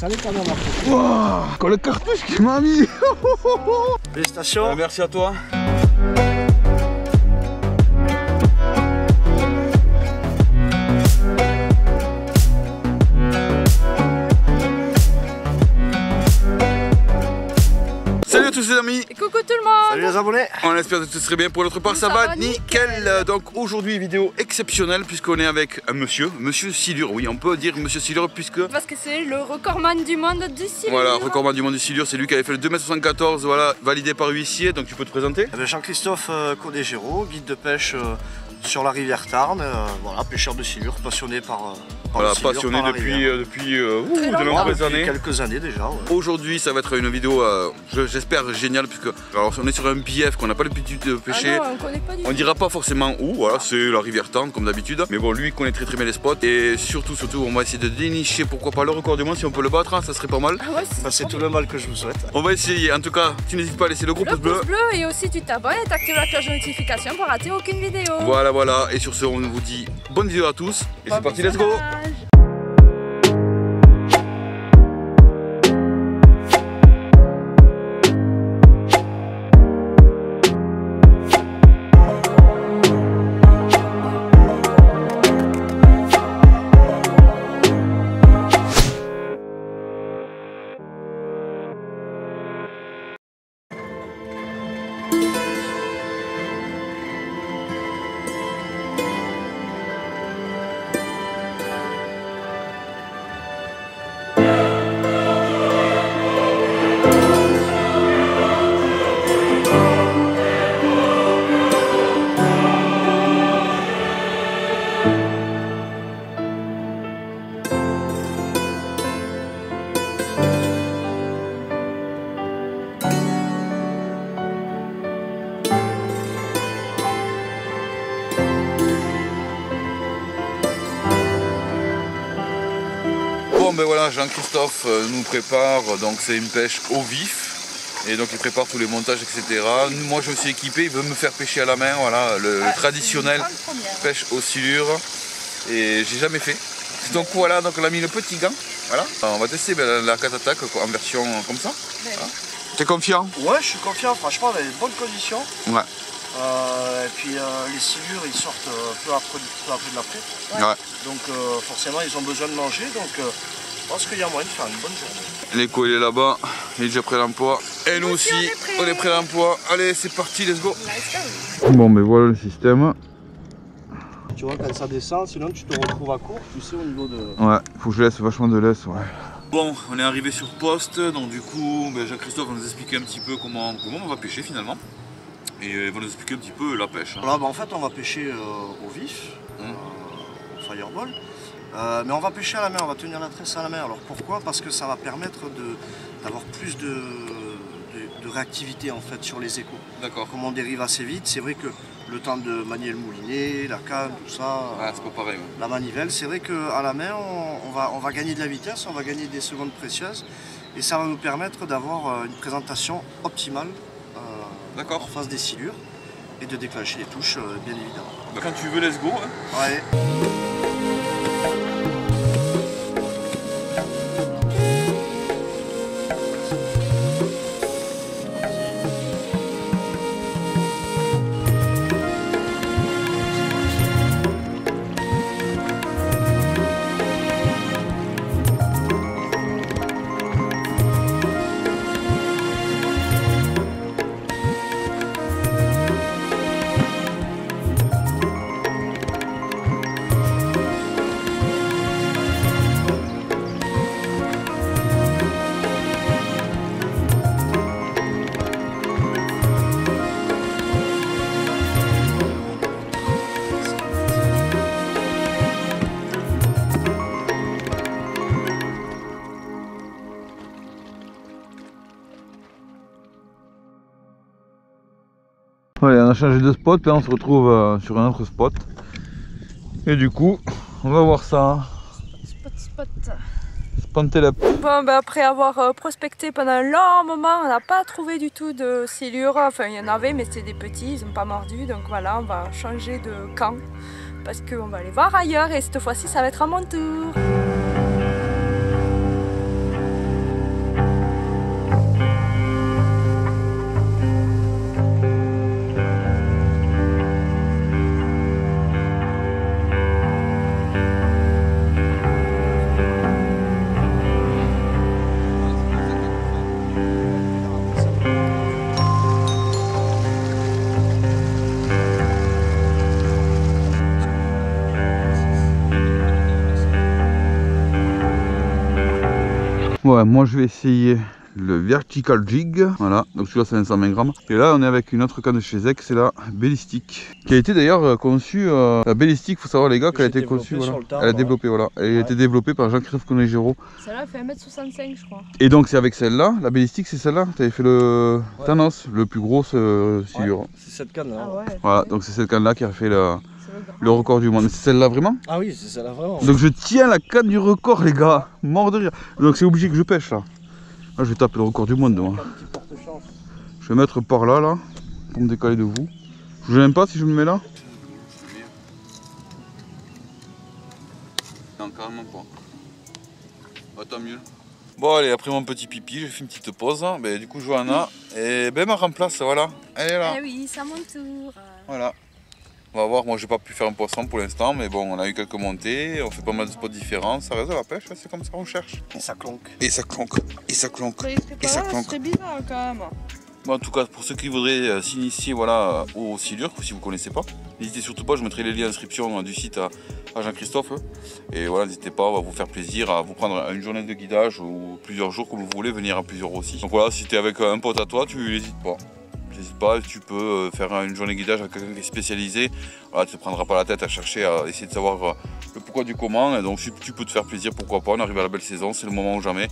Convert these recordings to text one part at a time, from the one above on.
Ça allait quand même après. Wow, quand le cartouche qui m'a mis. Félicitations. Merci à toi. Les amis. Et coucou tout le monde. Salut les abonnés. On espère que tout serait bien pour notre part. Ça va nickel. Donc aujourd'hui vidéo exceptionnelle puisqu'on est avec un monsieur, Monsieur Silure. Oui, on peut dire Monsieur Silure puisque parce que c'est le recordman du monde du Silure. Voilà, recordman du monde du Silure, c'est lui qui avait fait le 2,74 m, voilà, validé par huissier. Donc tu peux te présenter. Jean-Christophe Conéjero, guide de pêche sur la rivière Tarn, voilà, pêcheur de Silure, passionné par voilà, passionné depuis quelques années déjà. Ouais. Aujourd'hui, ça va être une vidéo, j'espère, géniale, puisque alors, on est sur un bief qu'on n'a pas l'habitude de pêcher. Ah non, on connaît pas du tout. On dira pas forcément où, voilà, c'est la rivière Tarn comme d'habitude. Mais bon, lui, il connaît très bien les spots. Et surtout, on va essayer de dénicher, pourquoi pas, le record du monde. Si on peut le battre, hein, ça serait pas mal. Ah ouais, c'est tout le mal que je vous souhaite. On va essayer, en tout cas, tu n'hésites pas à laisser le gros pouce bleu. Et aussi, tu t'abonnes et t'actives la cloche de notification pour rater aucune vidéo. Voilà, et sur ce, on vous dit bonne vidéo à tous. Et c'est parti, let's go. Ben voilà, Jean-Christophe nous prépare, donc c'est une pêche au vif, et donc il prépare tous les montages, etc. Moi je me suis équipé, il veut me faire pêcher à la main, voilà, le traditionnel pêche au silure, et j'ai jamais fait. Donc voilà, donc on a mis le petit gant, voilà. Alors, on va tester la cat-attack en version comme ça. Ouais. Voilà. T'es confiant? Ouais, je suis confiant, franchement, on a des bonnes conditions. Ouais. Et puis les silures, ils sortent peu après de la pluie. Ouais. Donc forcément, ils ont besoin de manger, donc je pense qu'il y a moyen de faire une bonne journée. L'écho, il est là-bas, il est déjà prêt à l'emploi. Et nous aussi, on est prêt à l'emploi. Allez, c'est parti, let's go. Bon, mais voilà le système. Tu vois, quand ça descend, sinon tu te retrouves à court, tu sais, au niveau de... Ouais, faut que je laisse vachement de laisse, ouais. Bon, on est arrivé sur poste, donc du coup, Jean-Christophe va nous expliquer un petit peu comment on va pêcher finalement. Et il va nous expliquer un petit peu la pêche. Hein. Voilà, bah, en fait, on va pêcher au vif, au fireball. Mais on va pêcher à la main, on va tenir la tresse à la main. Alors pourquoi? Parce que ça va permettre d'avoir plus de réactivité en fait sur les échos. D'accord. Comme on dérive assez vite, c'est vrai que le temps de manier le moulinet, la canne, tout ça, ouais, c'est pas pareil, ouais. La manivelle, c'est vrai qu'à la main on va gagner de la vitesse, on va gagner des secondes précieuses et ça va nous permettre d'avoir une présentation optimale en face des silures et de déclencher les touches bien évidemment. Bah, quand tu veux, let's go. Hein. Ouais. On a changé de spot, là on se retrouve sur un autre spot et du coup on va voir ça. Spantelep. Bon, ben, après avoir prospecté pendant un long moment, on n'a pas trouvé du tout de silure, enfin il y en avait mais c'était des petits, ils n'ont pas mordu, donc voilà, on va changer de camp parce qu'on va aller voir ailleurs et cette fois-ci ça va être à mon tour. Voilà, moi je vais essayer le vertical jig. Voilà, donc celui-là c'est 520 grammes. Et là on est avec une autre canne de chez Zeck, c'est la Bellistik, qui a été d'ailleurs conçue, la Bellistik, faut savoir les gars qu'elle a été conçue, voilà. Elle a développé, voilà, et elle a été développée par Jean Christophe Conéjero. Celle-là fait 1m65 je crois. Et donc c'est avec celle-là, la Bellistik c'est celle-là, t'avais fait le Thanos, le plus gros silure. C'est cette canne-là. Ah ouais, voilà, donc c'est cette canne-là qui a fait le record du monde. C'est celle-là vraiment? Ah oui, c'est celle-là vraiment. Donc je tiens la canne du record les gars, mort de rire. Donc c'est obligé que je pêche là. Là, je vais taper le record du monde. Moi. Je vais mettre par là, là, pour me décaler de vous. Je n'aime pas si je me mets là. Non, carrément pas. Bah, tant mieux. Bon, allez, après mon petit pipi, j'ai fait une petite pause. Hein. Bah, du coup, Johanna, et ben, ma remplace, voilà. Elle est là. Eh oui, c'est à mon tour. Voilà. On va voir, moi j'ai pas pu faire un poisson pour l'instant, mais bon, on a eu quelques montées, on fait pas mal de spots différents, ça reste à la pêche, c'est comme ça qu'on cherche. Et ça clonque. Et ça clonque. Et ça clonque. Et ça clonque. C'est bizarre quand même. Bon, en tout cas, pour ceux qui voudraient s'initier voilà, au silure, si vous connaissez pas, n'hésitez surtout pas, je mettrai les liens d'inscription du site à Jean-Christophe. Et voilà, n'hésitez pas, on va vous faire plaisir à vous prendre une journée de guidage ou plusieurs jours comme vous voulez, venir à plusieurs aussi. Donc voilà, si tu es avec un pote à toi, tu n'hésites pas. N'hésite pas, tu peux faire une journée guidage à quelqu'un qui est spécialisé. Voilà, tu ne te prendras pas la tête à chercher, à essayer de savoir le pourquoi du comment. Et donc, si tu peux te faire plaisir, pourquoi pas. On arrive à la belle saison, c'est le moment ou jamais.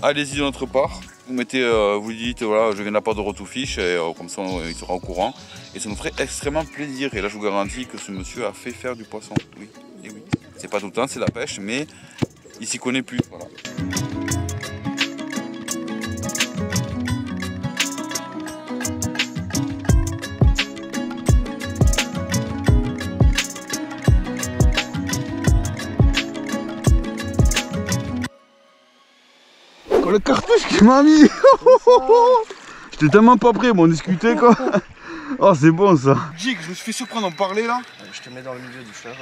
Allez-y de notre part. Vous mettez, vous dites, voilà, je viens de la part de Road2Fish, et comme ça, il sera au courant. Et ça nous ferait extrêmement plaisir. Et là, je vous garantis que ce monsieur a fait faire du poisson. Oui, et oui. C'est pas tout le temps, c'est la pêche, mais il s'y connaît plus. Voilà. Le cartouche qui m'a mis. J'étais tellement pas prêt, bon, on discutait quoi. Oh c'est bon ça. Jig, je me suis fait surprendre en parler là. Je te mets dans le milieu du fleuve.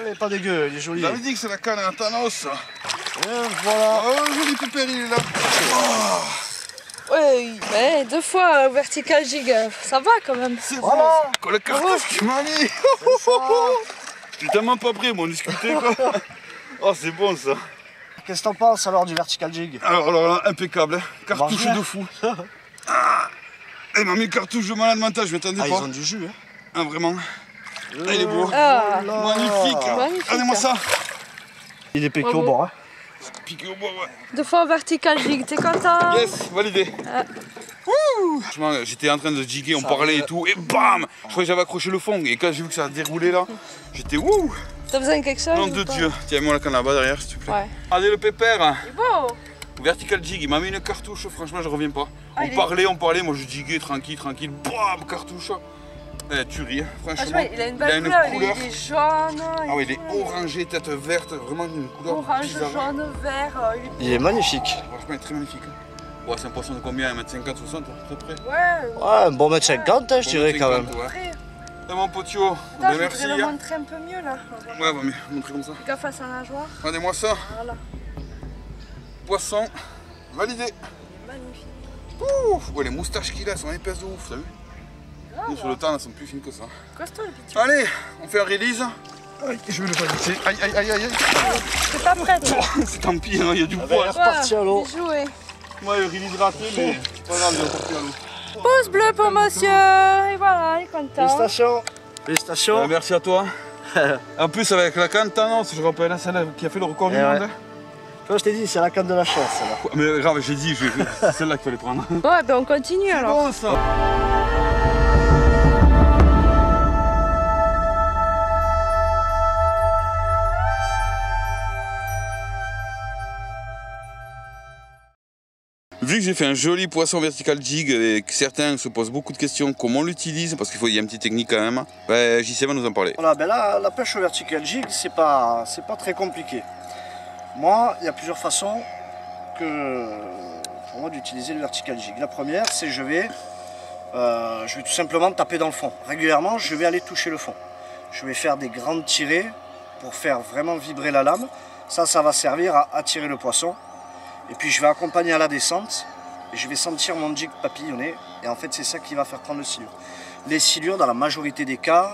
Elle est pas dégueu, il est joli. J'avais dit que c'est la canne à Thanos. Et voilà. Oh joli pépère, il est là. Oh. Ouais, mais deux fois vertical jig, ça va quand même. C'est voilà. Bon, le cartouche qui m'a mis. J'étais tellement pas prêt, bon, on discutait quoi. Oh c'est bon ça. Qu'est-ce que t'en penses alors du vertical jig? Alors là, impeccable, hein. Cartouche de fou. Ah, il m'a mis une cartouche de malade mental, je m'attendais pas. Ah, ils ont du jus, hein. Ah, vraiment. Ah, il est beau. Ah, magnifique. Regardez-moi ça. Il est piqué au bord, hein. Piqué au bord, ouais. Deux fois vertical jig, t'es content? Yes, validé. J'étais en train de jiguer, on parlait et tout, et bam! Je croyais que j'avais accroché le fond, et quand j'ai vu que ça a déroulé là, j'étais wouh! T'as besoin de quelque chose? Nom de Dieu! Tiens, moi la canne là-bas derrière, s'il te plaît. Ouais. Regardez le pépère! Il est beau! Vertical jig, il m'a mis une cartouche, franchement, je reviens pas. Ah, on parlait, moi je jiguais tranquille, bam! Cartouche! Tu ris, franchement. Ah, il a une belle couleur, il est jaune. Ah oui, il est orangé, tête verte, vraiment une couleur orange, jaune, vert. Il est magnifique. Franchement, il est très magnifique. Ouais, c'est un poisson de combien? 1m50, 60 à peu près? Ouais, un bon 1m50, je dirais quand même. C'est mon potio. Attends, je voudrais le montrer un peu mieux là. Ouais, va mieux, montrer comme ça. Gaffe à sa nageoire. Regardez-moi ça. Voilà. Poisson validé. Magnifique. Ouf, ouais, les moustaches qu'il a sont épaisses de ouf, t'as vu? Nous sur le temps, elles sont plus fines que ça. Costaud le petit. Allez, on fait un release. Aïe, je vais le paniquer. Aïe. C'est pas prêt. C'est tant pis, il y a du poids. C'est reparti à l'eau. Moi il est hydraté mais c'est pas grave, il est reparti à l'eau. Pouce bleu pour monsieur. Et voilà, il est content. Félicitations. Félicitations. Merci à toi. En plus avec la canne Thanos, je rappelle, celle qui a fait le record du monde. Toi je t'ai dit, c'est la canne de la chance là. Mais grave, j'ai dit, c'est celle-là qu'il fallait prendre. Ouais, ben on continue alors. C'est bon ça. Vu que j'ai fait un joli poisson vertical jig et que certains se posent beaucoup de questions comment on l'utilise, parce qu'il y a une petite technique quand même, ben, JC va nous en parler. Voilà, ben là, la pêche au vertical jig, c'est pas très compliqué. Moi, il y a plusieurs façons pour moi d'utiliser le vertical jig. La première, c'est je vais tout simplement taper dans le fond. Régulièrement, je vais aller toucher le fond. Je vais faire des grandes tirées pour faire vraiment vibrer la lame. Ça va servir à attirer le poisson. Et puis je vais accompagner à la descente et je vais sentir mon jig papillonner. Et en fait, c'est ça qui va faire prendre le silure. Les silures, dans la majorité des cas,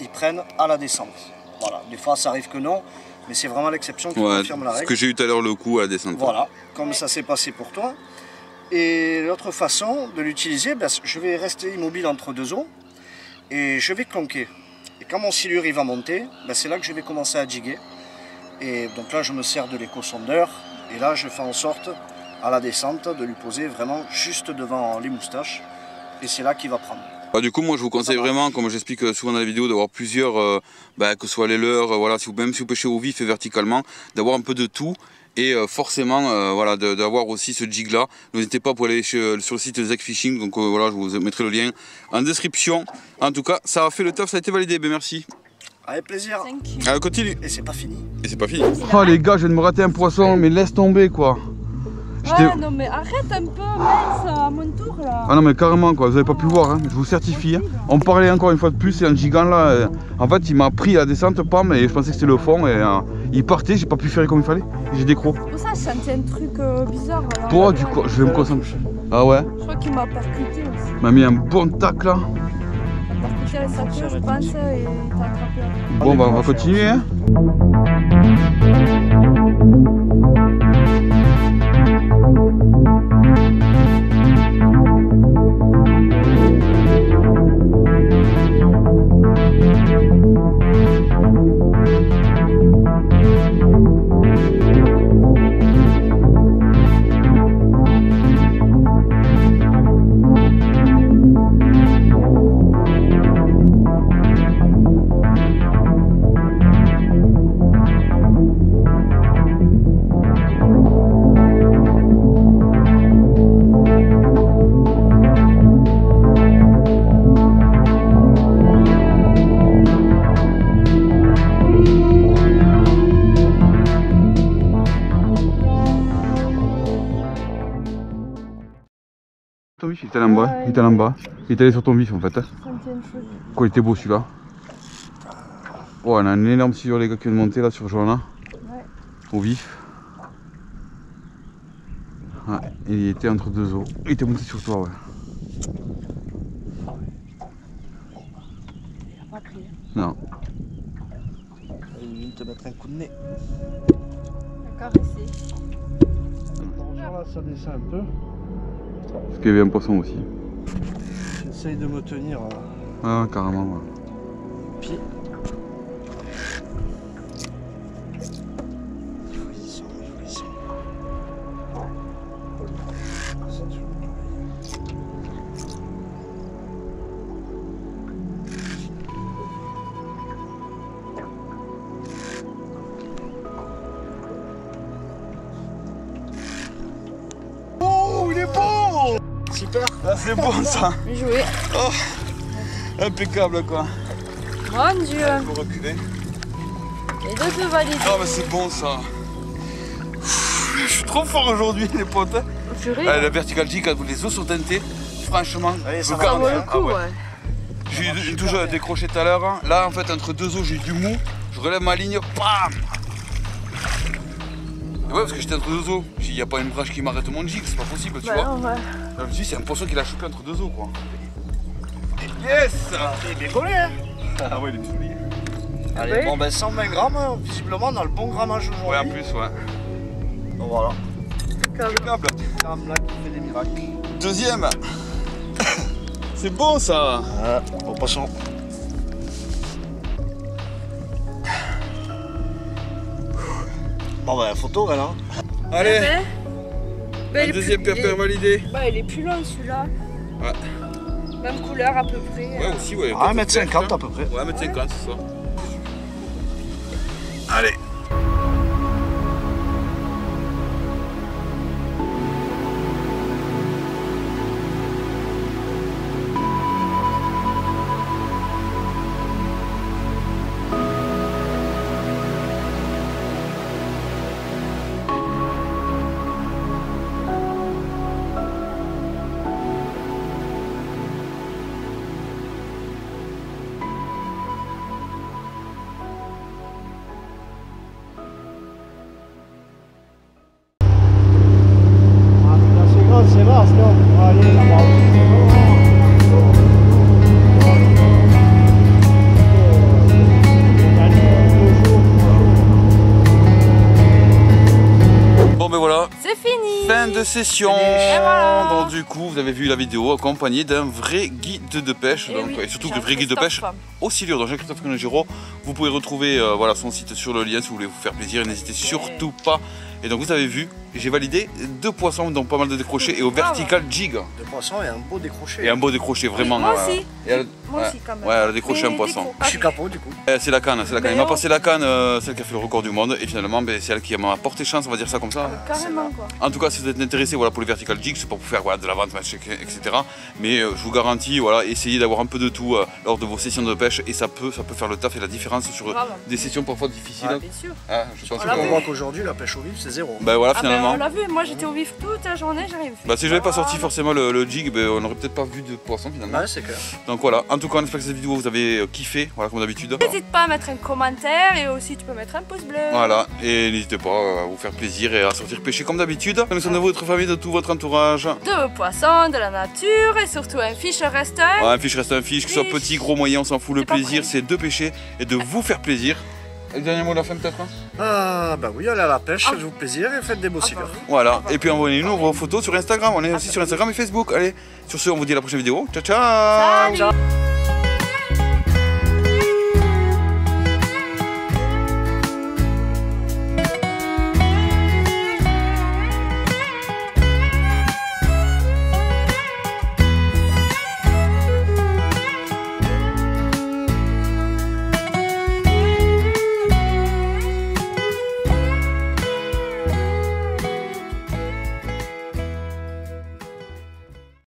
ils prennent à la descente. Voilà, des fois ça arrive que non, mais c'est vraiment l'exception qui confirme la règle. Ce que j'ai eu tout à l'heure le coup à descendre. Voilà, comme ça s'est passé pour toi. Et l'autre façon de l'utiliser, ben, je vais rester immobile entre deux eaux et je vais clonquer. Et quand mon silure il va monter, ben, c'est là que je vais commencer à jiguer. Et donc là, je me sers de l'éco-sondeur et là, je fais en sorte à la descente de lui poser vraiment juste devant les moustaches et c'est là qu'il va prendre. Bah, du coup moi je vous conseille vraiment, comme j'explique souvent dans la vidéo, d'avoir plusieurs, que ce soit les leurres, voilà, même si vous pêchez au vif et verticalement, d'avoir un peu de tout et forcément voilà, d'avoir aussi ce jig là. N'hésitez pas pour aller sur le site Zeck Fishing, donc voilà, je vous mettrai le lien en description. En tout cas ça a fait le taf, ça a été validé, ben, merci. Avec plaisir. Allez, continue. Et c'est pas fini. Et c'est pas fini. Oh les gars, je viens de me rater un poisson, mais laisse tomber quoi. Ouais, non mais arrête un peu, mince, à mon tour là. Ah non mais carrément quoi, vous avez pas pu voir, hein. Je vous certifie. Hein. On parlait encore une fois de plus et un gigant là, en fait il m'a pris la descente, pam, et je pensais que c'était le fond et il partait, j'ai pas pu faire comme il fallait, j'ai décroc. C'est pour ça je sentais un truc bizarre là. Toi du coup, je vais me concentrer. Ah ouais. Je crois qu'il m'a percuté aussi. Il m'a mis un bon tac là. Il m'a percuté la ceinture je pense et t'as attrapé. Bon bah on va continuer hein. Il était là en bas, il était là en bas, il était allé sur ton vif en fait. Quoi, il était beau celui-là. Oh, on a un énorme silure les gars qui vient de monter là sur Joanna. Au vif. Ah, il était entre deux eaux. Il était monté sur toi, ouais. Il a pas pris. Non. Il vient te mettre un coup de nez. Caressé. Là, ça descend un peu. Parce qu'il y avait un poisson aussi. J'essaye de me tenir. Ah carrément ouais. Pied. Jouissant. Oh il est beau. Super. Ah, c'est bon ça. Bien joué. Oh, impeccable quoi. Mon dieu. Il faut reculer. Et d'autres le valident. Ah mais c'est bon ça. Je suis trop fort aujourd'hui les potes. La vertical jig, quand les eaux sont teintées, franchement, allez, ça vaut le coup. J'ai eu une touche à décrocher tout à l'heure. Hein. Là en fait entre deux eaux j'ai eu du mou. Je relève ma ligne, bam. Et ouais parce que j'étais entre deux eaux, il n'y a pas une branche qui m'arrête mon jig, c'est pas possible tu vois. Non, ouais. Là, je me suis dit c'est un poisson qui l'a chopé entre deux eaux quoi. Yes. Il est bien collé hein. Ah ouais il est joli. Allez oui. Bon ben 120 grammes, hein, visiblement dans le bon grammage aujourd'hui. Ouais en plus ouais. Donc voilà. Impeccable. Là qui fait des miracles. Deuxième. C'est bon ça. Bon poisson. Bon bah la photo voilà. Allez bah, le deuxième pépère validé. Bah il est plus long celui-là. Ouais. Même couleur à peu près. Ouais aussi ouais. 1m50 à peu près. Ouais 1m50 c'est ça. Allez. voilà. C'est fini. Fin de session. Et voilà. Donc du coup, vous avez vu la vidéo accompagnée d'un vrai guide de pêche. Et, donc, oui, et surtout que le vrai guide de pêche aussi dur. Donc Jean-Christophe Conéjero, vous pouvez retrouver voilà, son site sur le lien si vous voulez vous faire plaisir. N'hésitez surtout pas. Et donc vous avez vu, j'ai validé 2 poissons, donc pas mal de décrochés, et au vertical jig. 2 poissons et un beau décroché. Et un beau décroché, vraiment. Moi aussi. Moi aussi quand même. Ouais, elle a décroché un poisson. Je suis capot du coup. C'est la canne, c'est la canne. Il m'a passé la canne, celle qui a fait le record du monde, et finalement c'est elle qui m'a porté chance, on va dire ça comme ça. Carrément quoi. En tout cas, si vous êtes intéressé voilà, pour le vertical jig, c'est pas pour faire voilà, de la vente, etc. Mais je vous garantis, voilà, essayez d'avoir un peu de tout lors de vos sessions de pêche, et ça peut faire le taf et la différence sur des sessions parfois difficiles. Ah, bien sûr. Je pense qu'on voit qu'aujourd'hui la pêche au vif, zéro. Ben voilà, finalement. Ben on l'a vu, moi j'étais au vif toute la journée, j'ai rien vu. Bah si je n'avais pas sorti forcément le jig, ben on n'aurait peut-être pas vu de poisson finalement. Ouais, c'est clair. Donc voilà, en tout cas, on espère que cette vidéo vous avez kiffé, voilà, comme d'habitude. N'hésite pas à mettre un commentaire et aussi tu peux mettre un pouce bleu. Voilà, et n'hésitez pas à vous faire plaisir et à sortir pêcher comme d'habitude. Nous sommes de votre famille, de tout votre entourage. De vos poissons, de la nature et surtout un fish reste un. Ouais, un fish reste un fish, que ce soit petit, gros, moyen, on s'en fout. Le plaisir, c'est de pêcher et de vous faire plaisir. Et le dernier mot de la fin peut-être bah oui, allez à la pêche, faites-vous plaisir et faites des beaux silures. Voilà, et puis envoyez-nous vos photos sur Instagram, on est aussi sur Instagram et Facebook. Allez, sur ce, on vous dit à la prochaine vidéo. Ciao, ciao. Salut.